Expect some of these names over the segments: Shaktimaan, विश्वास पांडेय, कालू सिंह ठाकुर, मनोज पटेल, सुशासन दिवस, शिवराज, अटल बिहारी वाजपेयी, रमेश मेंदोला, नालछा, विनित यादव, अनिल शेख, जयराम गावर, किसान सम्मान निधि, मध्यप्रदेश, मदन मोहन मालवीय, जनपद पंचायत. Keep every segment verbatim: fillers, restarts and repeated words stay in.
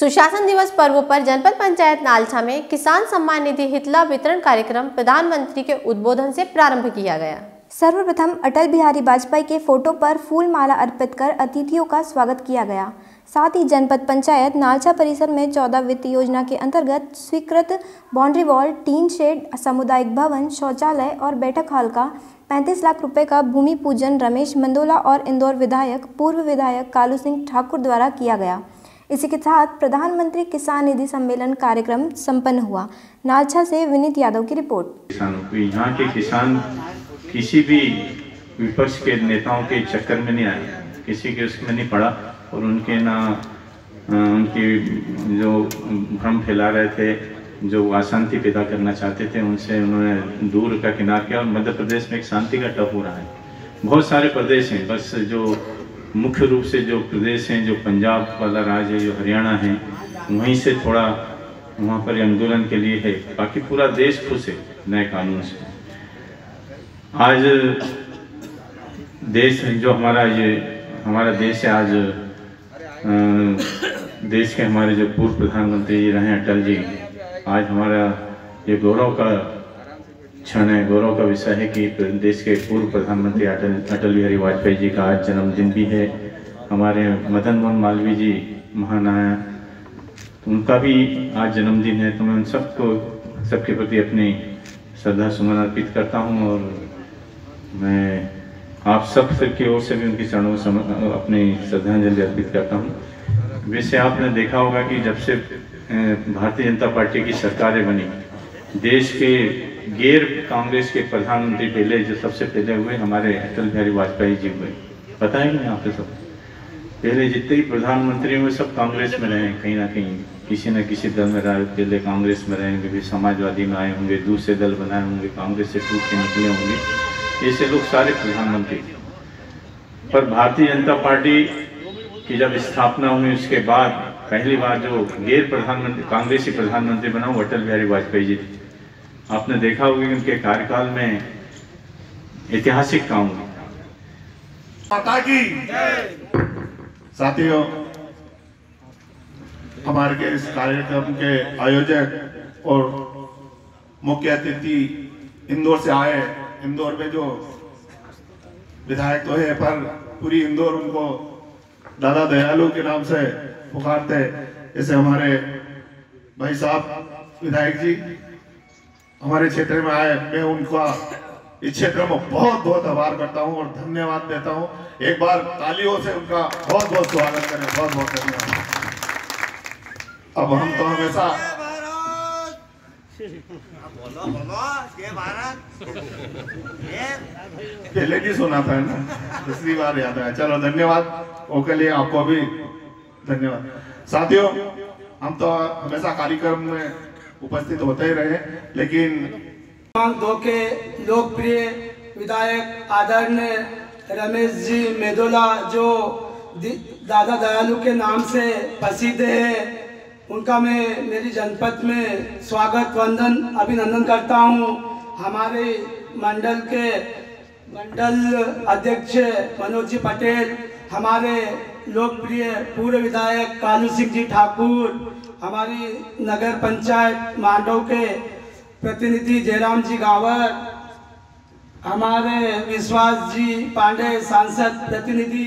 सुशासन दिवस पर्व पर जनपद पंचायत नालछा में किसान सम्मान निधि हितला वितरण कार्यक्रम प्रधानमंत्री के उद्बोधन से प्रारंभ किया गया। सर्वप्रथम अटल बिहारी वाजपेयी के फोटो पर फूलमाला अर्पित कर अतिथियों का स्वागत किया गया। साथ ही जनपद पंचायत नालछा परिसर में चौदह वित्त योजना के अंतर्गत स्वीकृत बाउंड्री वॉल, टीन शेड, सामुदायिक भवन, शौचालय और बैठक हॉल का पैंतीस लाख रुपए का भूमि पूजन रमेश मेंदोला और इंदौर विधायक पूर्व विधायक कालू सिंह ठाकुर द्वारा किया गया। इसी के साथ प्रधानमंत्री किसान निधि सम्मेलन कार्यक्रम सम्पन्न हुआ। नालछा से विनित यादव की रिपोर्ट। किसानों को, यहाँ के किसान किसी भी विपक्ष के नेताओं के चक्कर में नहीं आए, किसी के उसमें नहीं पड़ा और उनके ना उनके जो भ्रम फैला रहे थे, जो अशांति पैदा करना चाहते थे, उनसे उन्होंने दूर का किनार किया और मध्य प्रदेश में एक शांति का टप हो रहा है। बहुत सारे प्रदेश हैं, बस जो मुख्य रूप से जो प्रदेश हैं, जो पंजाब वाला राज्य है, जो हरियाणा है, वहीं से थोड़ा वहाँ पर आंदोलन के लिए है। बाकी पूरा देश खुश है नए कानून से। आज देश जो हमारा ये हमारा देश है, आज देश के हमारे जो पूर्व प्रधानमंत्री जी रहे अटल जी, आज हमारा ये गौरव का क्षण है, गौरव का विषय है कि देश के पूर्व प्रधानमंत्री अटल अटल बिहारी वाजपेयी जी का आज जन्मदिन भी है। हमारे मदन मोहन मालवीय जी महानायक, उनका भी आज जन्मदिन है। तो मैं उन सबको सबके प्रति अपनी श्रद्धा सुमन अर्पित करता हूँ और मैं आप सब की ओर से भी उनकी चरणों में अपनी श्रद्धांजलि अर्पित करता हूँ। वैसे आपने देखा होगा कि जब से भारतीय जनता पार्टी की सरकारें बनी, देश के गैर कांग्रेस के प्रधानमंत्री पहले जो सबसे पहले हुए हमारे अटल बिहारी वाजपेयी जी हुए। पता है कि आपको सब पहले जितने भी प्रधानमंत्री हुए सब कांग्रेस में रहे, कहीं ना कहीं किसी न किसी दल में रहे। पहले कांग्रेस में रहेंगे, फिर समाजवादी में आए होंगे, दूसरे दल बनाए होंगे, कांग्रेस से टूट के निकले होंगे। ऐसे लोग सारे प्रधानमंत्री। पर भारतीय जनता पार्टी की जब स्थापना हुई उसके बाद पहली बार जो गैर प्रधानमंत्री कांग्रेसी प्रधानमंत्री बना वो अटल बिहारी वाजपेयी जी थे। आपने देखा होगा कि उनके कार्यकाल में ऐतिहासिक काम हुआ। माता की साथियों, हमारे के इस कार्यक्रम के आयोजक और मुख्य अतिथि इंदौर से आए, इंदौर में जो विधायक तो है पर पूरी इंदौर उनको दादा दयालु के नाम से पुकारते, जैसे हमारे भाई साहब विधायक जी हमारे क्षेत्र में आए। मैं उनका इस क्षेत्र में बहुत बहुत आभार करता हूं और धन्यवाद देता हूं। एक बार तालियों से उनका बहुत बहुत स्वागत करें। बहुत बहुत धन्यवाद। अब हम तो हमेशा बोलो बोलो ये भारत पहले भी सुना था ना, दूसरी बार याद आया। चलो धन्यवाद ओके लिए आपको भी धन्यवाद। साथियों, हम तो हमेशा कार्यक्रम में उपस्थित होते ही रहे, लेकिन दो के लोकप्रिय विधायक आदरणीय रमेश जी मेंदोला जो दादा दयालु के नाम से प्रसिद्ध है, उनका मैं मेरी जनपद में स्वागत वंदन अभिनंदन करता हूं। हमारे मंडल के मंडल अध्यक्ष मनोज जी पटेल, हमारे लोकप्रिय पूर्व विधायक कालू सिंह जी ठाकुर, हमारी नगर पंचायत मांडव के प्रतिनिधि जयराम जी गावर, हमारे विश्वास जी पांडेय सांसद प्रतिनिधि,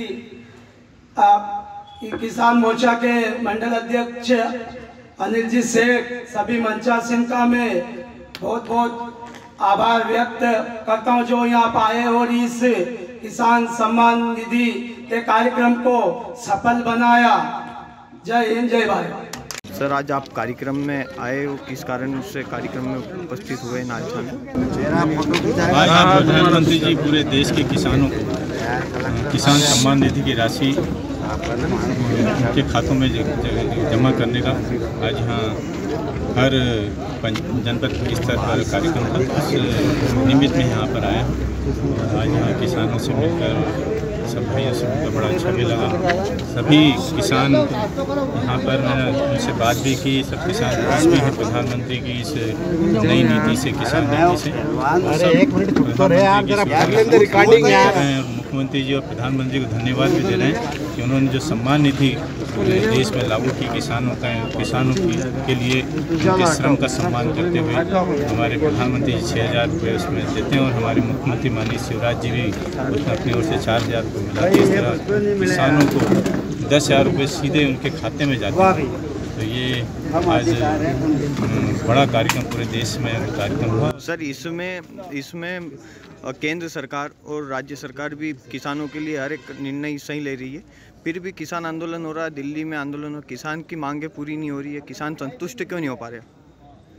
किसान मोर्चा के मंडल अध्यक्ष अनिल जी शेख, सभी मंचा सिंह में बहुत बहुत आभार व्यक्त करता हूं जो यहाँ पर आए और इस किसान सम्मान निधि के कार्यक्रम को सफल बनाया। जय हिंद, जय भारत। सर, आज आप कार्यक्रम में आए, किस कारण से कार्यक्रम में उपस्थित हुए नालछा में? प्रधानमंत्री जी पूरे देश के किसानों को किसान सम्मान निधि की राशि उनके खातों में जमा करने का आज यहाँ हर जनपद स्तर पर कार्यक्रम था, उस निमित्त में यहाँ पर आया। आज यहाँ किसानों से मिलकर सब भाइयों से मिलकर बड़ा अच्छा भी लगा। सभी किसान यहाँ पर, मैंने उनसे बात भी की, सब किसान खुश भी हैं प्रधानमंत्री की इस नई नीति से, किसान नीति से। मुख्यमंत्री जी और प्रधानमंत्री को धन्यवाद भी दे रहे हैं कि उन्होंने जो सम्मान निधि पूरे देश में लागू की। किसानों का किसानों के लिए उनके श्रम का सम्मान करते हुए हमारे प्रधानमंत्री जी छः हज़ार रुपये उसमें देते हैं और हमारे मुख्यमंत्री माननीय शिवराज जी भी उसमें अपनी ओर से चार हज़ार रुपये मिलाते। इस तरह किसानों को दस हज़ार रुपये सीधे उनके खाते में जाते हैं। तो ये आज बड़ा कार्यक्रम पूरे देश में कार्यक्रम हुआ। सर इसमें इसमें केंद्र सरकार और राज्य सरकार भी किसानों के लिए हर एक निर्णय सही ले रही है, फिर भी किसान आंदोलन हो रहा है, दिल्ली में आंदोलन हो, किसान की मांगें पूरी नहीं हो रही है, किसान संतुष्ट क्यों नहीं हो पा रहे?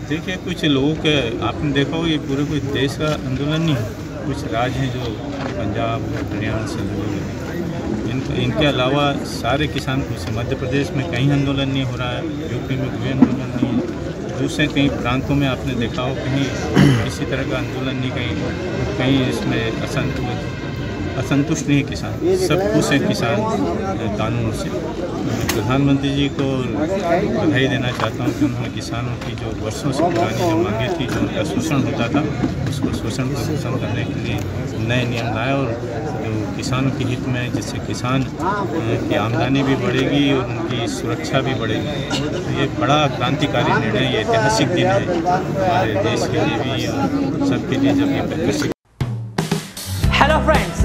देखिए कुछ लोगों के आपने देखा हो, ये पूरे कोई देश का आंदोलन नहीं है, कुछ राज्य हैं जो पंजाब हरियाणा से जुड़े हुए हैं। इनके अलावा सारे किसान खुश हैं। मध्य प्रदेश में कहीं आंदोलन नहीं हो रहा है, यूपी में कोई आंदोलन नहीं है, दूसरे कई प्रांतों में आपने देखा हो कहीं किसी तरह का आंदोलन नहीं, कहीं कहीं इसमें असंतुष्ट असंतुष्ट नहीं है किसान, सब खुश हैं किसान कानून से। प्रधानमंत्री जी को बधाई देना चाहता हूँ कि उन्होंने किसानों की जो वर्षों से पुरानी जो मांगे थी, जो उनका शोषण होता था, उसको शोषण को खत्म करने के लिए नए नियम लाए और जो किसानों के हित में, जिससे किसान की आमदनी भी बढ़ेगी और उनकी सुरक्षा भी बढ़ेगी। तो ये बड़ा क्रांतिकारी निर्णय, ये ऐतिहासिक दिन है हमारे देश के लिए भी और सबके लिए। जब ये हेलो फ्रेंड्स,